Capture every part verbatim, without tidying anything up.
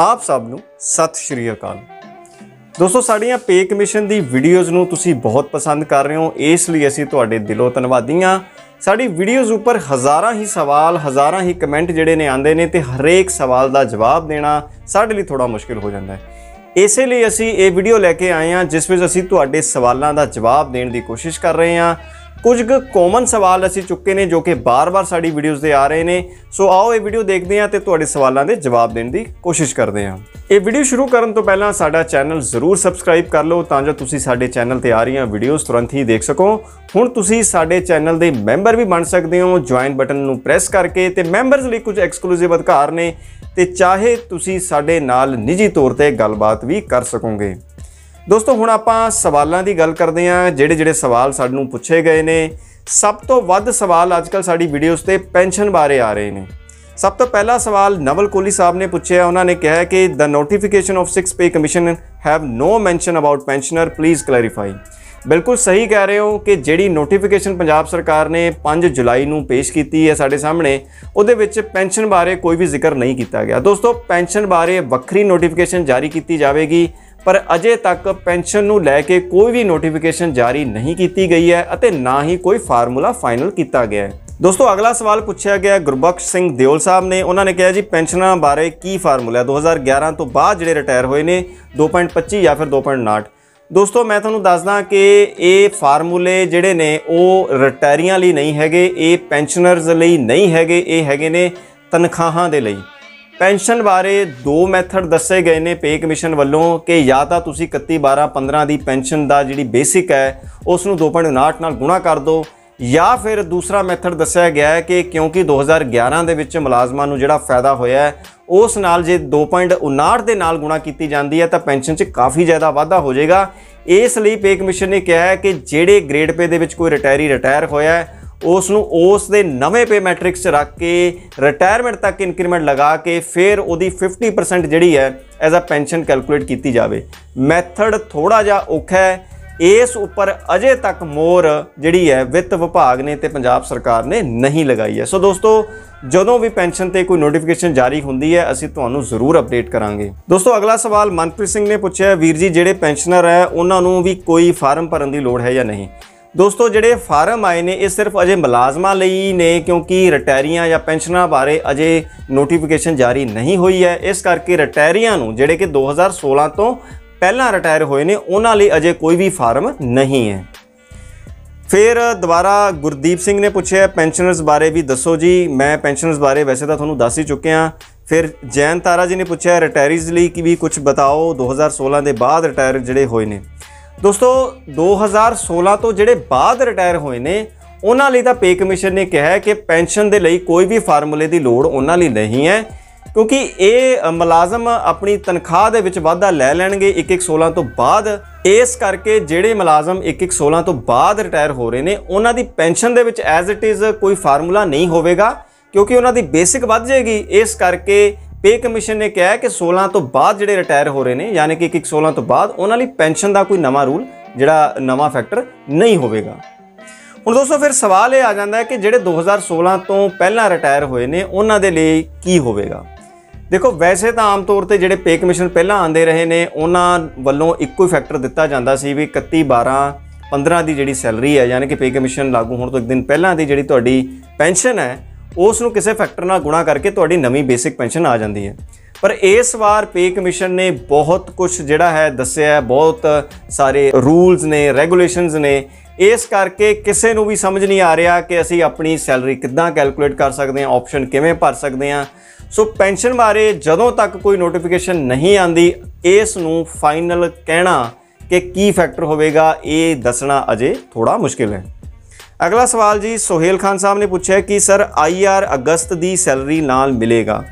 आप सब नूं सत श्री अकाल दोस्तों। साड़ियाँ पे कमीशन की वीडियोज़ नूं तुसीं बहुत पसंद कर रहे हो, इसलिए असीं तुहाडे दिलों धन्नवादी हाँ। साड़ी वीडियोज़ उपर हज़ारां ही सवाल, हज़ारां ही कमेंट जिहड़े ने आंदे ने, तो हरेक सवाल का जवाब देना साडे लई थोड़ा मुश्किल हो जाता है। इसलिए असी ये वीडियो लैके आए हैं जिस विच असी तुहाडे सवालों का जवाब देने की कोशिश कर रहे हैं। कुछ कॉमन सवाल असी चुके हैं जो कि बार बार साड़ी वीडियोज़ दे आ रहे हैं। सो आओ ये वीडियो देखते हैं तो तुहाडे सवालों के जवाब देने की कोशिश करते हैं। ये वीडियो शुरू करने तो पहला साडा चैनल जरूर सबसक्राइब कर लो तां जो तुसी साडे चैनल ते आ रही वीडियोज़ तुरंत ही देख सको। हुण तुसी साडे चैनल दे मैंबर भी बन सकते हो, ज्वाइन बटन नूं प्रेस करके, ते मैंबर्स लई कुछ एक्सक्लूसिव अधिकार ने, ते चाहे तुसी साडे नाल निजी तौर ते गलबात भी कर सकोगे। दोस्तों हुण आपां सवालों की गल करते हैं जिहड़े जिहड़े सवाल सानूं पूछे गए ने। सब तो वध सवाल अजकल साडी वीडियोज़ ते पेनशन बारे आ रहे हैं। सब तो पहला सवाल नवल कोहली साहब ने पूछे, उन्होंने कहा है कि the notification of six pay commission have no mention about pensioner, please clarify. बिल्कुल सही कह रहे हो कि जी नोटिफिकेशन पंजाब सरकार ने पाँच जुलाई को पेश की है साढ़े सामने, उहदे विच पेनशन बारे कोई भी जिक्र नहीं किया गया। दोस्तों पेनशन बारे वक्री नोटिफिकेशन जारी की जाएगी, पर अजे तक पेनशन नूं लैके कोई भी नोटिफिकेशन जारी नहीं की गई है और ना ही कोई फार्मूला फाइनल किया गया है। दोस्तों अगला सवाल पूछा गया गुरबख्श सिंह देओल साहब ने, उन्होंने कहा जी पेनशनर बारे की फार्मूला, दो हज़ार ग्यारह तो बाद जिहड़े रिटायर हुए ने दो पॉइंट पच्ची या फिर दो पॉइंट उनाहठ। दोस्तों मैं तुहानूं दसदा कि ये फार्मूले जिहड़े ने वो रिटायरियां लई नहीं हैगे, ये पेनशनरस लई नहीं हैगे, ये हैगे ने तनखाहां दे लई। पेनशन बारे दो मैथड दसे गए ने पे कमीशन वालों कि या तो तुसीं इकत्ती बारह पंद्रह की पेनशन का जिहड़ी बेसिक है उसनूं दो पॉइंट उनाहठ नाल गुणा कर दो, या फिर दूसरा मैथड दस्या गया है कि क्योंकि दो हज़ार ग्यारह दे विच मुलाजमां नूं जिहड़ा फायदा होया है उस नाल जे दो पॉइंट उनाहठ दे नाल गुणा कीती जांदी है तो पेनशन च काफ़ी ज़्यादा वाधा हो जाएगा। इसलिए पे कमीशन ने कहा है कि जिहड़े ग्रेड पे दे विच कोई रिटायरी रिटायर होया है उसनूं उस दे नवे पे मैट्रिक्स च रख के रिटायरमेंट तक इनक्रीमेंट लगा के फिर उहदी फिफ्टी परसेंट जिहड़ी है एज अ पेनशन कैलकुलेट कीती जावे। मैथड थोड़ा जिहा औखा है, इस उपर अजे तक मोर जिहड़ी है वित्त विभाग ने ते पंजाब सरकार ने नहीं लगाई है। सो दोस्तों जदों भी पेनशन ते कोई नोटिफिकेशन जारी हुंदी है असीं तुहानूं जरूर अपडेट करांगे। दोस्तों अगला सवाल मनप्रीत सिंह ने पूछा, वीर जी जिहड़े पेनशनर है उन्हां नूं भी कोई फार्म भरन दी लोड़ है या नहीं। दोस्तों जिहड़े फार्म आए ने ये सिर्फ अजे मुलाजमां लई ने, क्योंकि रिटायरियां या पेनशनर बारे अजे नोटिफिकेशन जारी नहीं हुई है। इस करके रिटायरियां नूं जिहड़े कि दो हज़ार सोलह तो पहला रिटायर होए ने उन्हां लई अजे कोई भी फार्म नहीं है। फिर दोबारा गुरदीप सिंह ने पूछे पेनशनर्स बारे भी दसो जी। मैं पेनशनर्स बारे वैसे तो तुहानूं दस ही चुके हैं। फिर जैन तारा जी ने पूछा रिटायरीज लई की भी कुछ बताओ, दो हज़ार सोलह के बाद रिटायर जिहड़े होए ने। दोस्तों दो हज़ार सोलह तो जिहड़े बाद रिटायर होए ने उन्हां लई तां पे कमीशन ने कहा है कि पेनशन दे लई कोई भी फार्मूले की लोड़ उन्हां लई नहीं है, क्योंकि ये मुलाजम अपनी तनख्वाह दे विच वाधा लै लैणगे एक एक सोलह तो बाद। इस करके जिहड़े मुलाजम एक एक सोलह तो बाद रिटायर हो रहे ने उन्हां दी पेनशन दे विच एज इट इज़ कोई फार्मूला नहीं होवेगा, क्योंकि उन्हां दी बेसिक वध जाएगी। इस करके पे कमीशन ने कहा कि सोलह तो बाद जिहड़े रिटायर हो रहे ने यानी कि एक एक सोलह तो बाद उन्हां लई पेनशन का कोई नवा रूल जिहड़ा नवा फैक्टर नहीं होवेगा। हुण दोस्तों फिर सवाल ये आ जाता है कि जिहड़े दो हज़ार सोलह तो पहला रिटायर होए ने उन्हां दे लई की होवेगा। देखो वैसे तो आम तौर पर जिहड़े पे कमीशन पहला आंदे रहे ने उन्हां वल्लों इक्को ही फैक्टर दिता जाता सी भी इकत्ती बारह पंद्रह की जिहड़ी सैलरी है यानी कि पे कमीशन लागू होने तो एक दिन पहला की जिहड़ी तुहाडी पेनशन है उसनूं किसी फैक्टर नाल गुणा करके तुहाडी नवी बेसिक पेनशन आ जाती है। पर इस बार पे कमीशन ने बहुत कुछ जिहड़ा है दस्या है, बहुत सारे रूल्स ने रेगूलेशनस ने, इस करके किसी नूं भी समझ नहीं आ रहा कि असीं अपनी सैलरी किद्दां कैलकुलेट कर सकते हैं, ऑप्शन किवें भर सकते हैं। सो पेनशन बारे जदों तक कोई नोटिफिकेशन नहीं आती इस नूं फाइनल कहना कि की फैक्टर होवेगा ये दसना अजे थोड़ा मुश्किल है। अगला सवाल जी सोहेल खान साहब ने पूछा है कि सर आई आर अगस्त की सैलरी नाल मिलेगा।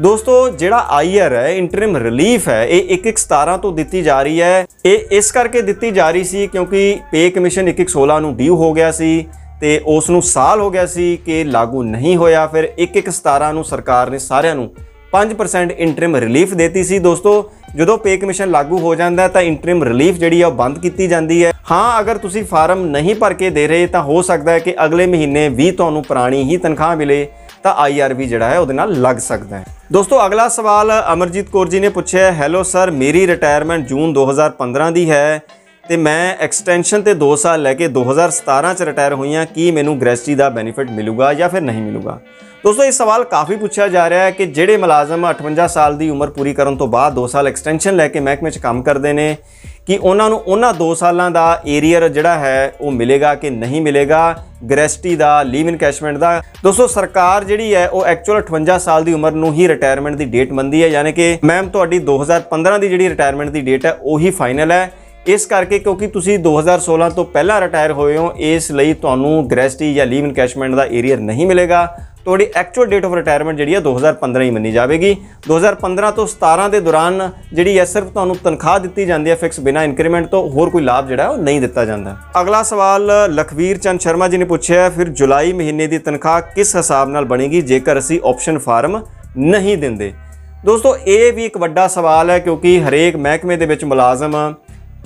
दोस्तों जिहड़ा आई आर है इंटरिम रिलीफ है ये एक एक सतारह तो दिती जा रही है। ये इस करके दिती जा रही सी क्योंकि पे कमीशन एक एक सोलह नूं ड्यू हो गया सी ते उसनूं साल हो गया सी कि लागू नहीं होया, फिर एक एक सतारह नूं सरकार ने सारिआं नूं पाँच परसेंट इंटरिम रिलीफ देती सी। दोस्तों जदों पे कमीशन लागू हो जाता है तो इंटरिम रिलीफ जिहड़ी है बंद की जाती है। हाँ अगर तुसीं फार्म नहीं भर के दे रहे तो हो सकता है कि अगले महीने भी तुहानूं पुरानी ही तनख्वाह मिले, ਤਾਂ आई आर वी ਜਿਹੜਾ ਹੈ ਉਹਦੇ ਨਾਲ ਲੱਗ ਸਕਦਾ ਹੈ। दोस्तों अगला सवाल अमरजीत कौर जी ने पूछा है, हैलो सर मेरी रिटायरमेंट जून दो हज़ार पंद्रह की है तो मैं एक्सटेंशन तो दो साल लैके दो हज़ार सतारह च रिटायर हुई हाँ, कि मैनू ग्रैजुटी का बेनीफिट मिलेगा या फिर नहीं मिलेगा। दोस्तों ये सवाल काफ़ी पूछा जा रहा है कि जोड़े मुलाजम अठवंजा साल की उम्र पूरी करने तो बाद दो साल एक्सटेंशन लैके महकमे काम करते हैं कि उन्होंने उन्होंने दो सालों का एरियर जोड़ा है वो मिलेगा कि नहीं मिलेगा ग्रैजुटी का लीव इनकैशमेंट का। दोस्तों सरकार जी है वो एक्चुअल अठवंजा साल की उम्र में ही रिटायरमेंट की डेट मनती है, यानी कि मैम थोड़ी दो हज़ार पंद्रह की जी रिटायरमेंट की डेट है वही फाइनल है। इस करके क्योंकि तुसीं दो हज़ार सोलह तो पहला रिटायर होए हो इसलिए तुहानू ग्रैजुटी या लीव इनकैशमेंट का एरियर नहीं मिलेगा। थोड़ी एक्चुअल डेट ऑफ रिटायरमेंट जी दो हज़ार पंद्रह ही मनी जाएगी। दो हज़ार पंद्रह तो सतारह के दौरान जी है सिर्फ तो तनख्वाह दी जाती है फिक्स बिना इंक्रीमेंट तो, होर कोई लाभ जो नहीं दिता जाता। अगला सवाल लखवीर चंद शर्मा जी ने पूछा है, फिर जुलाई महीने की तनख्वाह किस हिसाब न बनेगी जेकर असी ऑप्शन फार्म नहीं देंगे। दोस्तों ये भी एक वड्डा सवाल है क्योंकि हरेक महकमे के मुलाजम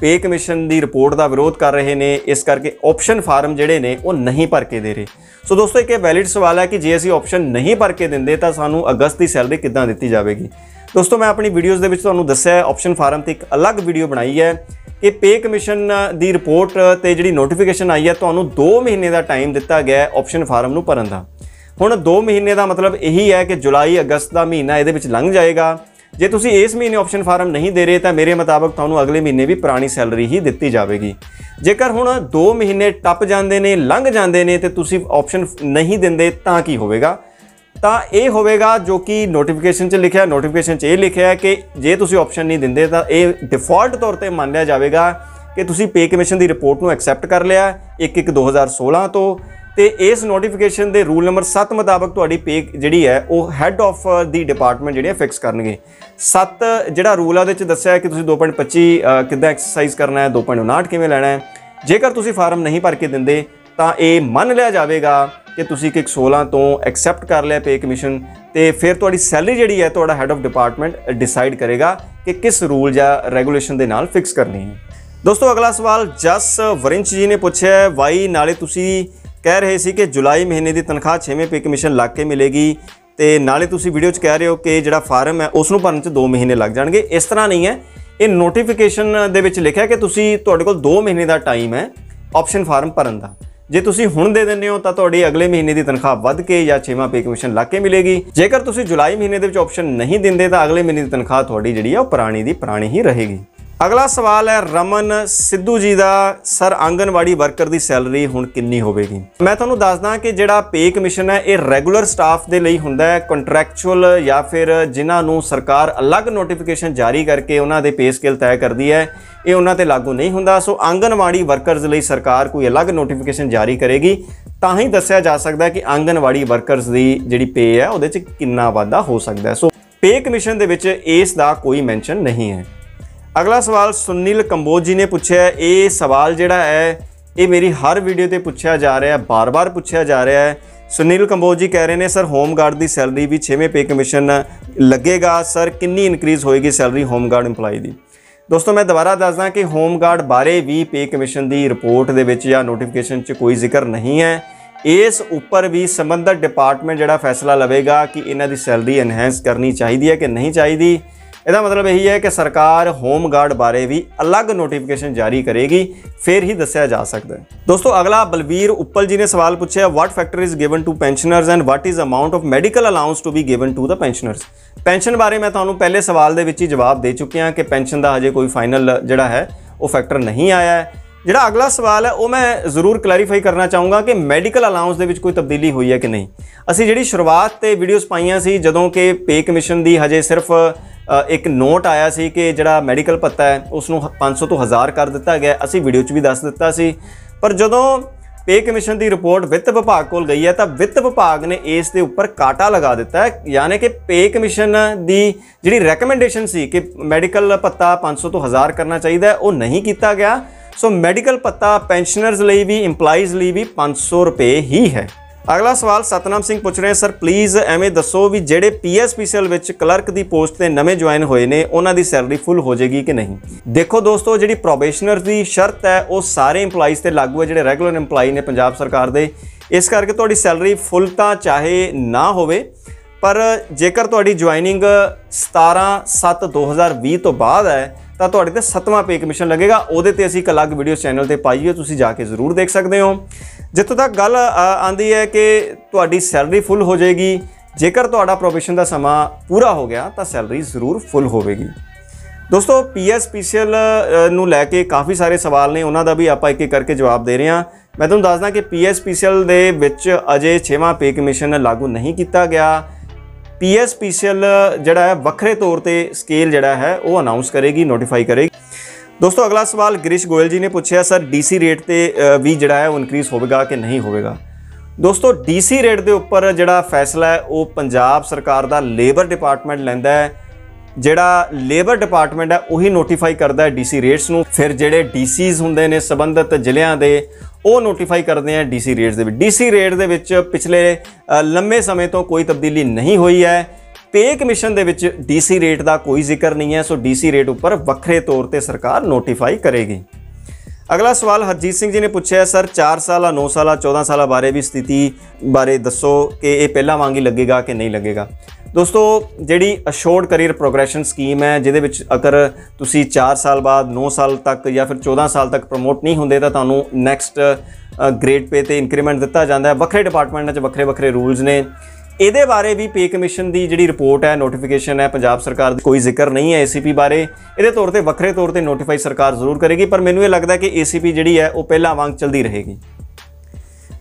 पे कमीशन की रिपोर्ट का विरोध कर रहे हैं, इस करके ऑप्शन फार्म जोड़े ने वो नहीं भर के दे रहे। सो दोस्तों एक वैलिड सवाल है कि जे असी ऑप्शन नहीं भर के देंगे तो सानू अगस्त की सैलरी किद्दां दिती जाएगी। दोस्तों मैं अपनी वीडियोज़ दे विच तुहानू दस्सिया है, ऑप्शन फार्म ते एक अलग वीडियो बनाई है कि पे कमीशन की रिपोर्ट ते जिहड़ी नोटिफिकेशन आई है तुहानू दो महीने का टाइम दिता गया ऑप्शन फार्म नू भरन दा। हुण दो महीने का मतलब यही है कि जुलाई अगस्त का महीना इहदे विच लंघ जाएगा। जे तुसी इस महीने ऑप्शन फार्म नहीं दे रहे तो मेरे मुताबिक तुहानू अगले महीने भी पुरानी सैलरी ही दिती जाएगी। जेकर हुण दो महीने टप जाते हैं लंघ जाते हैं तो तुसी ऑप्शन नहीं देंदे तां की होवेगा, तो यह होवेगा जो कि नोटिफिकेशन च लिखा नोटिफिकेशन च ये लिखा है कि जे तुसी ऑप्शन नहीं देंदे तो यह डिफॉल्ट तौर पर मान लिया जाएगा कि तुसी पे कमीशन की रिपोर्ट में एक्सैप्ट कर लिया एक एक दो हज़ार सोलह तो। तो इस नोटिफिकेशन के रूल नंबर सत्त मुताबक तुहाडी पे जिहड़ी है वह हैड ऑफ दी डिपार्टमेंट जिहड़ी फिक्स करनगे। सत्त जिहड़ा रूल आ उहदे च दस्सिया कि तुसीं दो पॉइंट पच्ची किद्दां एक्सरसाइज करना है, दो पॉइंट उनाहठ किवें लैना है। जेकर तुसीं फार्म नहीं भर के दिंदे तां इह मन लिया जाएगा कि तुसीं कि सोलह तो एक्सैप्ट कर लिया पे कमीशन, तो फिर तुहाडी सैलरी जिहड़ी है तुहाडा हैड ऑफ डिपार्टमेंट डिसाइड करेगा कि किस रूल या रेगूलेशन के नाल फिक्स करनी है। दोस्तों अगला सवाल जस वरिंच जी ने पूछा है, वाई नाले तुसीं कह रहे सी कि जुलाई महीने की तनख्वाह छेवें पे कमीशन लग के मिलेगी तो नाले तुसी वीडियो च कह रहे हो कि जिहड़ा फार्म है उसनूं भरन च दो महीने लग जाएंगे। इस तरह नहीं है, ये नोटिफिकेशन दे विच लिखा कि तुसी तुहाडे कोल दो महीने का टाइम है ऑप्शन फार्म भरन का। जे तुसी हुण दे दिंदे हो तां तुहाडी अगले महीने की तनख्वाह वध के या छेवां पे कमीशन लग के मिलेगी। जेकर तुसी जुलाई महीने दे विच ऑप्शन नहीं दिंदे तां अगले महीने की तनख्वाह तुहाडी जिहड़ी है पुरानी दी पुरानी ही रहेगी। अगला सवाल है रमन सिद्धू जी का, सर आंगनबाड़ी वर्कर की सैलरी हुण कितनी होगी। मैं तुहानू दसदा कि जिहड़ा पे कमीशन है ये रेगूलर स्टाफ के लिए हुंदा है, कॉन्ट्रैक्चुअल या फिर जिन्होंने सरकार अलग नोटिफिकेशन जारी करके उन्होंने पे स्केल तय करती है ये उन्होंने ते लागू नहीं हुंदा। सो आंगनबाड़ी वर्करस लिए सरकार कोई अलग नोटिफिकेशन जारी करेगी तां ही दस्सिया जा सकता है कि आंगनबाड़ी वर्करस की जिहड़ी पे है उहदे च कितना वाधा हो सकता है। सो पे कमीशन दे विच इस दा कोई मैंशन नहीं है। अगला सवाल सुनील कंबोज जी ने पूछा है, ये सवाल जोड़ा है ये मेरी हर वीडियो पर पूछा जा रहा है, बार बार पूछा जा रहा है। सुनील कंबोज जी कह रहे हैं सर होमगार्ड की सैलरी भी छेवें पे कमीशन लगेगा, सर कितनी इनक्रीज़ होएगी सैलरी होमगार्ड इंपलाई की। दोस्तों मैं दोबारा दसदा कि होमगार्ड बारे भी पे कमीशन की रिपोर्ट दे विच या नोटिफिकेशन च कोई जिक्र नहीं है। इस उपर भी संबंधित डिपार्टमेंट जोड़ा फैसला लवेगा कि इन्हां दी सैलरी एनहेंस करनी चाहिए है कि नहीं चाहिए। इसका मतलब यही है कि सरकार होमगार्ड बारे भी अलग नोटिफिकेशन जारी करेगी फिर ही दसाया जा सकता है। दोस्तों अगला बलवीर उप्पल जी ने सवाल पूछा है, what factor is given to pensioners and what is amount of medical allowance to be given to the pensioners. Pension बारे मैं तुहानू पहले सवाल दे विच ही जवाब दे चुकिया कि पेनशन का हजे कोई फाइनल जिहड़ा है वो फैक्टर नहीं आया है। जिहड़ा अगला सवाल है वो मैं जरूर क्लैरीफाई करना चाहूँगा कि मैडिकल अलाउंस दे विच कोई तब्दीली हुई है कि नहीं। असी जिहड़ी शुरुआत ते वीडियोज़ पाइयां सी जदों कि पे कमीशन की हजे सिर्फ एक नोट आया सी कि जिहड़ा मैडिकल भत्ता है उसनूं पाँच सौ तो हज़ार कर दिता गया, असी वीडियो च भी दस दिता सी। पर जदों पे कमीशन की रिपोर्ट वित्त विभाग कोल गई है तो वित्त विभाग ने इस दे उपर काटा लगा दिता है, यानी कि पे कमीशन की जिहड़ी रैकमेंडेशन सी कि मैडिकल भत्ता पाँच सौ तो हज़ार करना चाहिए वो नहीं किया गया। सो मैडिकल भत्ता पेनशनरस लिए भी इंपलाइज़ लिए भी पाँच सौ रुपये ही है। अगला सवाल सतनाम सिंह पूछ रहे हैं, सर प्लीज़ एवें दसो भी जेडे P S P C L clerk की पोस्ट से नवे ज्वाइन हुए हैं उन्होंने सैलरी फुल हो जाएगी कि नहीं। देखो दोस्तों, जी प्रोबेशनर की शर्त है वो सारे इंपलाइज से लागू है जोड़े रैगूलर इंपलाई ने पंजाब सरकार के, इस करके थोड़ी सैलरी फुल तो चाहे ना हो पर जेकर तुहाडी ज्वाइनिंग सत्रह सात दो हज़ार बीस तो बाद है तो तुहाडे ते सत्तवां पे कमीशन लगेगा। उहदे ते असीं एक अलग वीडियो चैनल ते पाई है, तुसीं जाके जरूर देख सकते हो। जित्थों तक गल आंदी है कि तुहाडी सैलरी फुल हो जाएगी जेकर तुहाडा प्रोबेशन का समा पूरा हो गया तो सैलरी जरूर फुल होवेगी। दोस्तों P S P C L नूं लैके काफ़ी सारे सवाल ने, उन्हां दा भी आपां एक एक करके जवाब दे रहे हैं। मैं तुहानूं दसदा कि P S P C L दे विच अजे छेवां पे कमीशन लागू नहीं किया गया। P S P C L जड़ा है वक्रे तौर पर स्केल जड़ा है वो अनाउंस करेगी, नोटिफाई करेगी। दोस्तों अगला सवाल गिरीश गोयल जी ने पूछा, सर डी सी रेट पर भी जड़ा है वो इनक्रीज़ होगा कि नहीं होगा। दोस्तों डी सी रेट के उपर जड़ा फैसला है वो पंजाब सरकार का लेबर डिपार्टमेंट लैंदा है, जड़ा लेबर डिपार्टमेंट है उही नोटिफाई करता है डी सी रेट्स नूं। फिर जेडे डी सीज हुंदे ने संबंधित जिलयां दे वो नोटिफाई करते हैं डी सी रेट्स के। डी सी रेट के पिछले लंबे समय तो कोई तब्दीली नहीं हुई है, पे कमीशन के डी सी रेट का कोई जिक्र नहीं है, सो डी सी रेट उपर वक्रे तौर पर सरकार नोटिफाई करेगी। अगला सवाल हरजीत सिंह जी ने पूछा, सर चार साल नौ साल चौदह साल बारे भी स्थिति बारे दसो कि यह पहला वांग ही लगेगा कि नहीं लगेगा। दोस्तों जी अशोर्ड करियर प्रोग्रैशन स्कीम है जिदे विच अगर तुसी चार साल बाद नौ साल तक या फिर चौदह साल तक प्रमोट नहीं होंदे तो नैक्सट ग्रेड पे तो इंक्रीमेंट दिता जाता है। वक्रे डिपार्टमेंट वक्रे वक्रे रूल्स ने, ये बारे भी पे कमीशन की जी रिपोर्ट है नोटिफिकेशन है पंजाब सरकार कोई जिक्र नहीं है। ए सी पी बारे ये तौर पर वक्रे तौर पर नोटिफाई सरकार जरूर करेगी, पर मैनूं ये लगता है कि ए सी पी जी है वो पहला वांग चलती रहेगी।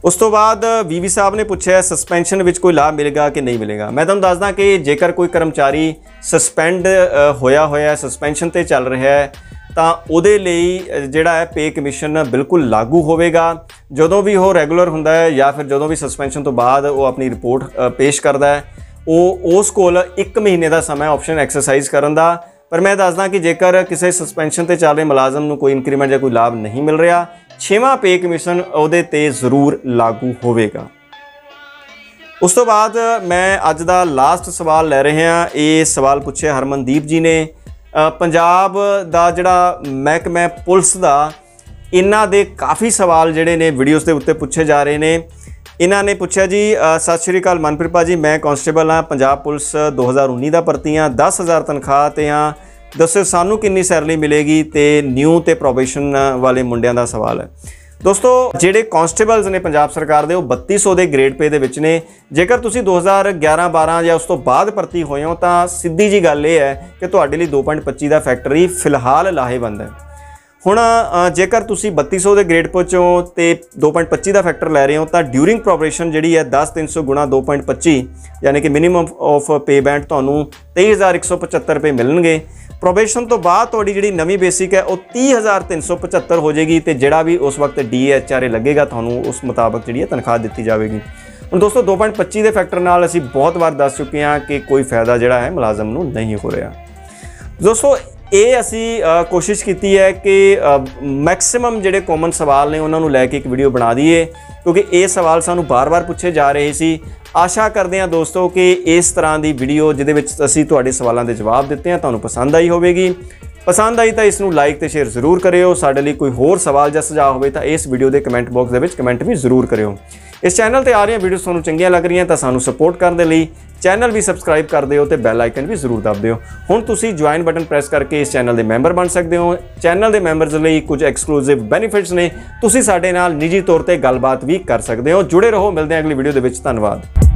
उस तो बाद वीवी साहब ने पूछा, सस्पेंशन विच कोई लाभ मिलेगा कि नहीं मिलेगा। मैं तुहानूं दसदा कि जेकर कोई कर्मचारी सस्पेंड होया होया सस्पेंशन ते चल रहा है तो उहदे लई जिहड़ा है पे कमीशन बिल्कुल लागू होवेगा। जदों भी वो रेगूलर हुंदा है या फिर जदों भी सस्पेंशन तो बाद वो अपनी रिपोर्ट पेश करदा है वो उस कोल एक महीने का समय ऑप्शन एक्सरसाइज करन दा। पर मैं दसदा कि जेकर किसी सस्पेंशन ते चल रहे मुलाजम नूं कोई इंक्रीमेंट या कोई लाभ नहीं मिल रहा, छेवां पे कमीशन उहदे ते जरूर लागू होवेगा। उस तो बाद मैं अज दा लास्ट सवाल लै रहे हैं। ये सवाल पूछे हरमनदीप जी ने, पंजाब दा जिहड़ा महकमा पुलिस दा इन्हां दे काफ़ी सवाल जिहड़े ने वीडियोज़ के उत्ते पूछे जा रहे ने। इन्हां ने पूछा जी, सत श्री अकाल मनप्रीत भाजी, मैं कॉन्स्टेबल हाँ, पंजाब पुलिस दो हज़ार उन्नीस का भर्ती हाँ, दस हज़ार तनख्वाह ते हाँ, दसो सानू किन्नी सैलरी मिलेगी, ते न्यू ते प्रोबेशन वाले मुंडियां दा सवाल है। दोस्तों जेडे कॉन्स्टेबल्स ने पंजाब सरकार दे बत्ती सौ के ग्रेड पे दे विच ने, जेकर तुसी दो हज़ार ग्यारह बारह या उस तो बाद भर्ती होए हो तो सीधी जी गल ये है कि तुहाडे लई दो पॉइंट पच्ची का फैक्टर ही फिलहाल लाहेबंद है। हुण जेकर तुसी बत्ती सौ के ग्रेड पहुँचो तो दो पॉइंट पच्ची का फैक्टर लै रहे हो तो ड्यूरिंग प्रोबेशन जी है दस तीन सौ गुणा दो पॉइंट पच्ची यानी कि मिनीमम ऑफ पे बैंड तुहानूं तेई हज़ार एक सौ पचहत्तर रुपये मिलणगे। प्रोबेशन तो बाद तुहाडी जिहड़ी नवी बेसिक है वो तीह हज़ार तीन सौ पचहत्तर हो जाएगी, तो जिहड़ा भी उस वक्त डी एच आर ए लगेगा तुहानूं उस मुताबक जिहड़ी तनख्वाह दी जाएगी। हुण दोस्तों दो पॉइंट पच्ची के फैक्टर नाल असीं बहुत बार दस चुके हैं कि कोई फायदा जिहड़ा है मुलाजम नूं नहीं हो रहा। दोस्तों ये असी कोशिश की है कि मैक्सिमम जिहड़े कॉमन सवाल ने उन्होंने लैके एक वीडियो बना दीए, क्योंकि ये सवाल सानूं बार बार पूछे जा रहे सी। आशा करते हैं दोस्तों कि इस तरह की वीडियो जिहदे विच असीं तुहाडे सवालों के जवाब दिते हैं तुहानूं पसंद आई होवेगी। पसंद आई तो इसनूं लाइक ते शेयर जरूर करियो। साडे लई कोई होर सवाल जां सुझाव होवे तां इस वीडियो के कमेंट बॉक्स दे विच कमेंट भी जरूर करियो। इस चैनल ते आ रही वीडियो तुहानूं चंगियां लग रही तो सानूं सपोर्ट करन दे लई चैनल भी सबसक्राइब कर दिओ ते बैल आइकन भी जरूर दब दिओ। हुण तुसीं ज्वाइन बटन प्रैस करके इस चैनल के मैंबर बन सकते हो। चैनल के मैंबर्स लई कुछ एक्सक्लूसिव बेनीफिट्स ने, तुसीं साडे नाल निजी तौर पर गलबात भी कर सकते हो। जुड़े रहो, मिलते हैं अगली वीडियो दे विच। धन्यवाद।